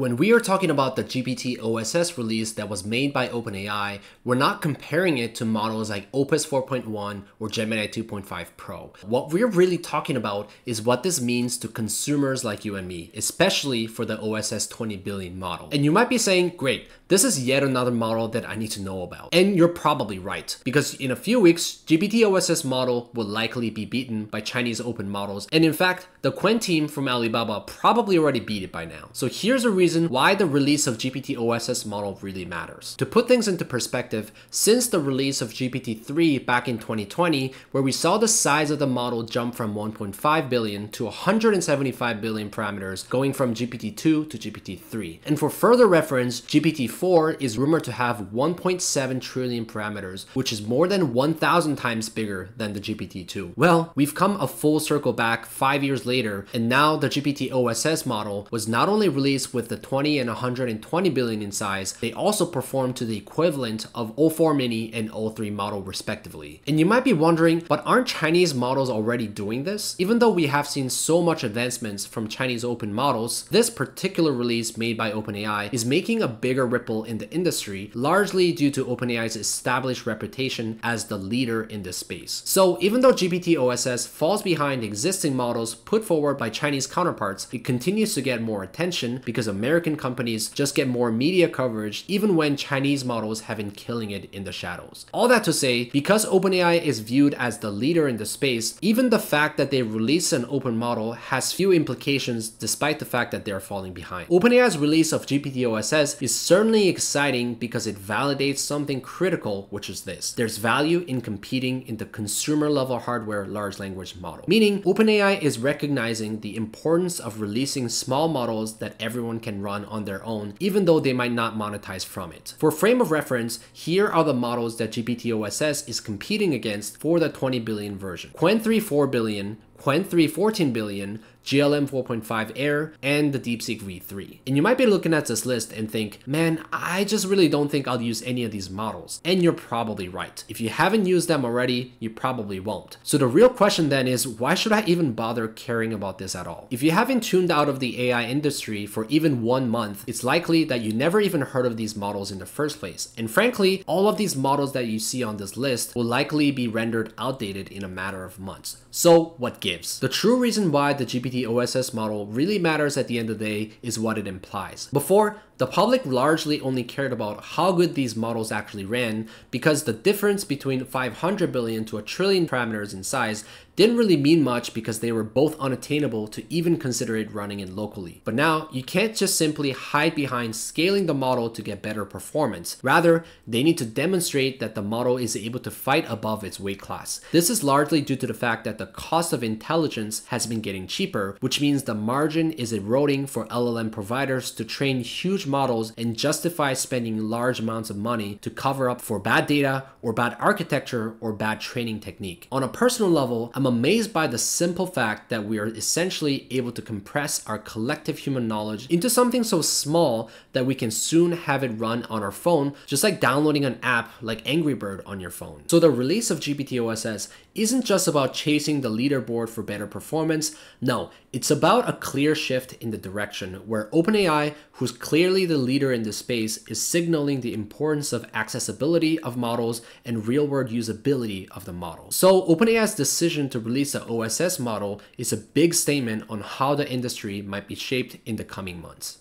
When we are talking about the GPT OSS release that was made by OpenAI, we're not comparing it to models like Opus 4.1 or Gemini 2.5 Pro. What we're really talking about is what this means to consumers like you and me, especially for the OSS 20 billion model. And you might be saying, great, this is yet another model that I need to know about. And you're probably right, because in a few weeks, GPT OSS model will likely be beaten by Chinese open models. And in fact, the Qwen team from Alibaba probably already beat it by now. So here's a reason why the release of GPT OSS model really matters. To put things into perspective, since the release of GPT-3 back in 2020, where we saw the size of the model jump from 1.5 billion to 175 billion parameters, going from GPT-2 to GPT-3. And for further reference, GPT-4 is rumored to have 1.7 trillion parameters, which is more than 1,000 times bigger than the GPT-2. Well, we've come a full circle back 5 years later, and now the GPT OSS model was not only released with the 20 and 120 billion in size, they also perform to the equivalent of O4 mini and O3 model respectively. And you might be wondering, but aren't Chinese models already doing this? Even though we have seen so much advancements from Chinese open models, this particular release made by OpenAI is making a bigger ripple in the industry, largely due to OpenAI's established reputation as the leader in this space. So even though GPT OSS falls behind existing models put forward by Chinese counterparts, it continues to get more attention because of American companies just get more media coverage even when Chinese models have been killing it in the shadows. All that to say, because OpenAI is viewed as the leader in the space, even the fact that they release an open model has few implications despite the fact that they are falling behind. OpenAI's release of GPT OSS is certainly exciting because it validates something critical, which is this. There's value in competing in the consumer level hardware large language model. Meaning OpenAI is recognizing the importance of releasing small models that everyone can run on their own, even though they might not monetize from it. For frame of reference, here are the models that GPT OSS is competing against for the 20 billion version. Qwen 3 4 billion, Qwen 3 14 billion, GLM 4.5 Air, and the DeepSeek V3. And you might be looking at this list and think, man, I just really don't think I'll use any of these models. And you're probably right. If you haven't used them already, you probably won't. So the real question then is, why should I even bother caring about this at all? If you haven't tuned out of the AI industry for even 1 month, it's likely that you never even heard of these models in the first place. And frankly, all of these models that you see on this list will likely be rendered outdated in a matter of months. So what gives? The true reason why the GPT OSS model really matters at the end of the day is what it implies. Before, the public largely only cared about how good these models actually ran because the difference between 500 billion to a trillion parameters in size didn't really mean much because they were both unattainable to even consider it running in locally. But now, you can't just simply hide behind scaling the model to get better performance. Rather, they need to demonstrate that the model is able to fight above its weight class. This is largely due to the fact that the cost of intelligence has been getting cheaper, which means the margin is eroding for LLM providers to train huge models and justify spending large amounts of money to cover up for bad data or bad architecture or bad training technique. On a personal level, I'm amazed by the simple fact that we are essentially able to compress our collective human knowledge into something so small that we can soon have it run on our phone, just like downloading an app like Angry Bird on your phone. So the release of GPT OSS isn't just about chasing the leaderboard for better performance. No, it's about a clear shift in the direction where OpenAI, who's clearly the leader in this space, is signaling the importance of accessibility of models and real-world usability of the model. So OpenAI's decision to release the OSS model is a big statement on how the industry might be shaped in the coming months.